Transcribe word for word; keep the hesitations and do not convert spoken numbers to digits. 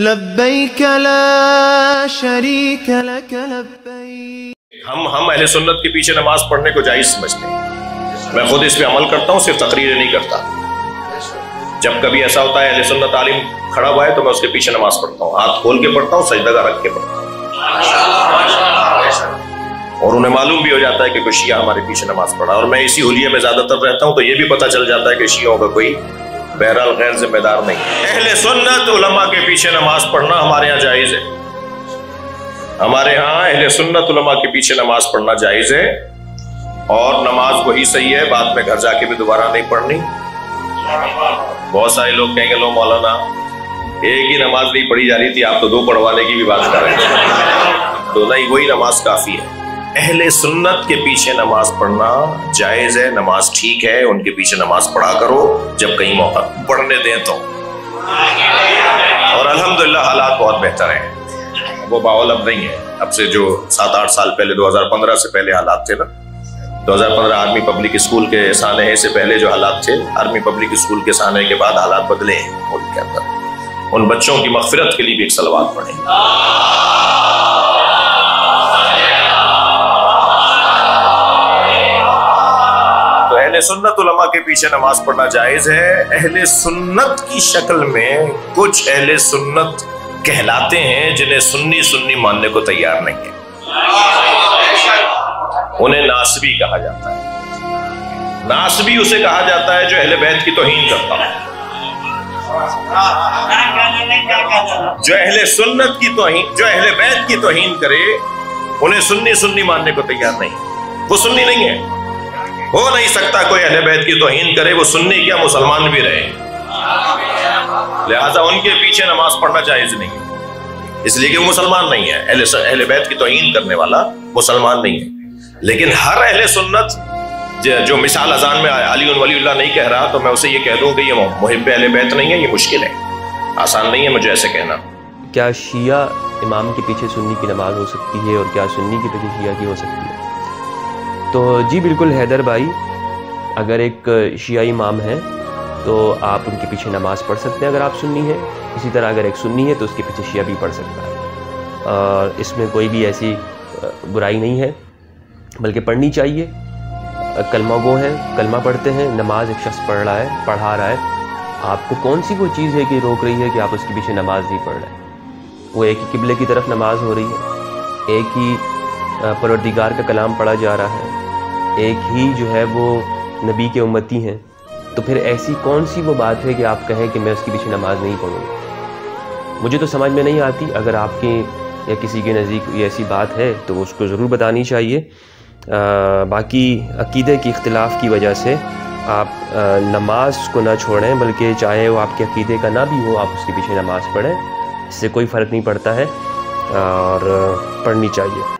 लब्बैक ला शरीक लक लब्बैक। हम हम अहले सुन्नत के पीछे नमाज पढ़ने को जायज समझते हैं। मैं खुद इस पे अमल करता हूँ, सिर्फ तकरीर नहीं करता। जब कभी ऐसा होता है अहले सुन्नत आलिम खड़ा हुआ है तो मैं उसके पीछे नमाज पढ़ता हूँ, हाथ खोल के पढ़ता हूँ, सजदा रख के पढ़ता हूँ, और उन्हें मालूम भी हो जाता है कि कोई शिया हमारे पीछे नमाज पढ़ा। और मैं इसी हुलिये में ज्यादातर रहता हूँ तो ये भी पता चल जाता है कि शियाओं का कोई बहरहाल गैर जिम्मेदार नहीं। अहले सुन्नत उलमा के पीछे नमाज पढ़ना हमारे यहाँ जायज है। हमारे यहाँ अहले सुन्नत उलमा के पीछे नमाज पढ़ना जायज है, और नमाज वही सही है, बाद में घर जाके भी दोबारा नहीं पढ़नी। बहुत सारे लोग कहेंगे लो मौलाना एक ही नमाज नहीं पढ़ी जा रही थी, आप तो दो पढ़वाने की भी बात कर रहे हैं। तो नहीं, वही नमाज काफी है। अहले सुन्नत के पीछे नमाज पढ़ना जायज है, नमाज ठीक है, उनके पीछे नमाज पढ़ा करो जब कहीं मौका पढ़ने दें तो। और अल्हम्दुलिल्लाह हालात बहुत बेहतर हैं, वो माहौल अब नहीं है। अब से जो सात आठ साल पहले दो हज़ार पंद्रह से पहले हालात थे ना, दो हज़ार पंद्रह आर्मी पब्लिक स्कूल के सानहे से पहले जो हालात थे, आर्मी पब्लिक स्कूल के सानहे के बाद हालात बदले हैं मुल्क के अंदर। उन बच्चों की मगफिरत के लिए भी एक सलवात पढ़ें। अहले सुन्नत उलमा के पीछे नमाज पढ़ना जायज है। अहले सुन्नत की शक्ल में कुछ अहले सुन्नत कहलाते हैं जिन्हें सुन्नी सुन्नी मानने को तैयार नहीं है, उन्हें नासबी कहा जाता है। नासबी उसे कहा जाता है जो अहले बैत की तौहीन करता हो। जो अहले सुन्नत की तौहीन, जो अहले बैत की तौहीन करे उन्हें सुन्नी सुन्नी मानने को तैयार नहीं, वो सुन्नी नहीं है। हो नहीं सकता कोई अहले बैत की तौहीन करे वो सुन्नी क्या मुसलमान भी रहे, लिहाजा उनके पीछे नमाज पढ़ना जायज नहीं है, इसलिए कि वो मुसलमान नहीं है। अहले अहले बैत की तौहीन करने वाला मुसलमान नहीं है। लेकिन हर अहले सुन्नत जो मिसाल अजान में अली वलीउल्लाह नहीं कह रहा तो मैं उसे ये कह दूं कि ये मुहिब अहले बैत नहीं है, ये मुश्किल है, आसान नहीं है मुझे ऐसे कहना। क्या शिया इमाम के पीछे सुन्नी की नमाज हो सकती है और क्या सुन्नी के पीछे शिया की हो सकती है? तो जी बिल्कुल हैदर भाई, अगर एक शियाई इमाम है तो आप उनके पीछे नमाज पढ़ सकते हैं अगर आप सुन्नी हैं। इसी तरह अगर एक सुन्नी है तो उसके पीछे शिया भी पढ़ सकता है, और इसमें कोई भी ऐसी बुराई नहीं है, बल्कि पढ़नी चाहिए। कलमा वो है, कलमा पढ़ते हैं, नमाज एक शख्स पढ़ रहा है, पढ़ा रहा है, आपको कौन सी कोई चीज़ है कि रोक रही है कि आप उसके पीछे नमाज नहीं पढ़ रहे हैं। वो एक ही किबले की तरफ नमाज हो रही है, एक ही परवरदिगार का कलाम पढ़ा जा रहा है, एक ही जो है वो नबी के उम्मती हैं, तो फिर ऐसी कौन सी वो बात है कि आप कहें कि मैं उसके पीछे नमाज नहीं पढ़ूँगा। मुझे तो समझ में नहीं आती। अगर आपके या किसी के नज़दीक ये ऐसी बात है तो उसको ज़रूर बतानी चाहिए। आ, बाकी अक़ीदे के इख्तिलाफ की वजह से आप आ, नमाज को ना छोड़ें, बल्कि चाहे वो आपके अक़ीदे का ना भी हो आप उसके पीछे नमाज पढ़ें, इससे कोई फ़र्क नहीं पड़ता है और पढ़नी चाहिए।